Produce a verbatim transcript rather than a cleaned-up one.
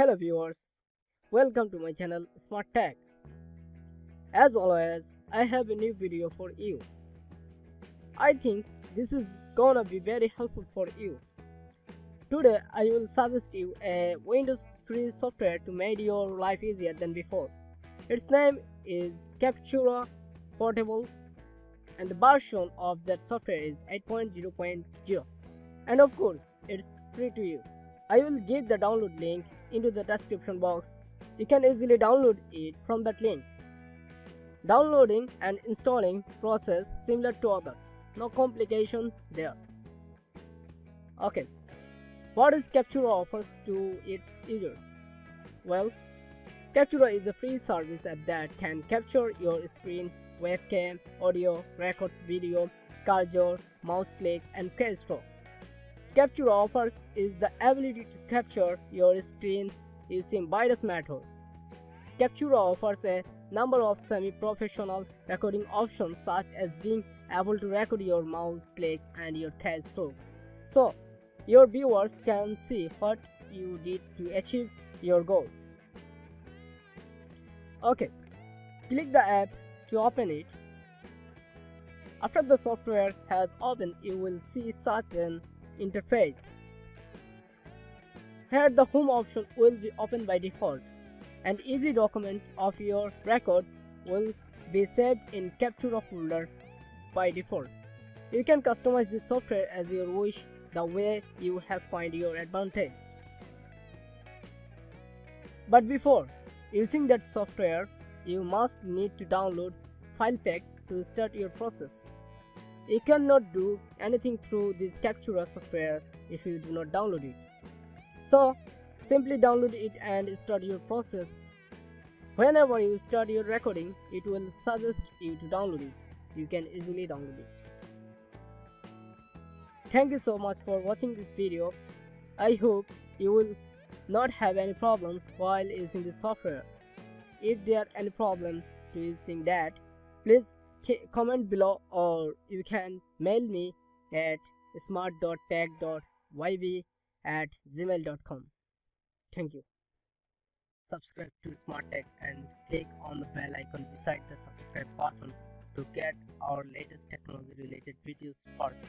Hello viewers, welcome to my channel Smart Tech. As always, I have a new video for you. I think this is gonna be very helpful for you. Today I will suggest you a Windows free software to make your life easier than before. Its name is Captura Portable, and the version of that software is eight point zero point zero, and of course it's free to use. I will give the download link into the description box. You can easily download it from that link. Downloading and installing process similar to others, no complication there. Okay, what is Captura offers to its users? Well, Captura is a free service app that can capture your screen, webcam, audio, records, video, cursor, mouse clicks, and keystrokes. Captura offers is the ability to capture your screen using various methods. Captura offers a number of semi-professional recording options, such as being able to record your mouse clicks and your keystrokes, so your viewers can see what you did to achieve your goal. Okay, click the app to open it. After the software has opened, you will see such an interface. Here the home option will be open by default, and every document of your record will be saved in Captura folder by default. You can customize this software as your wish, the way you have find your advantage. But before using that software, you must need to download file pack to start your process. You cannot do anything through this Captura software if you do not download it. So simply download it and start your process. Whenever you start your recording, it will suggest you to download it. You can easily download it. Thank you so much for watching this video. I hope you will not have any problems while using this software. If there are any problem to using that, please comment below, or you can mail me at smart dot tech dot y b at gmail dot com. Thank you. Subscribe to Smart Tech and click on the bell icon beside the subscribe button to get our latest technology related videos first.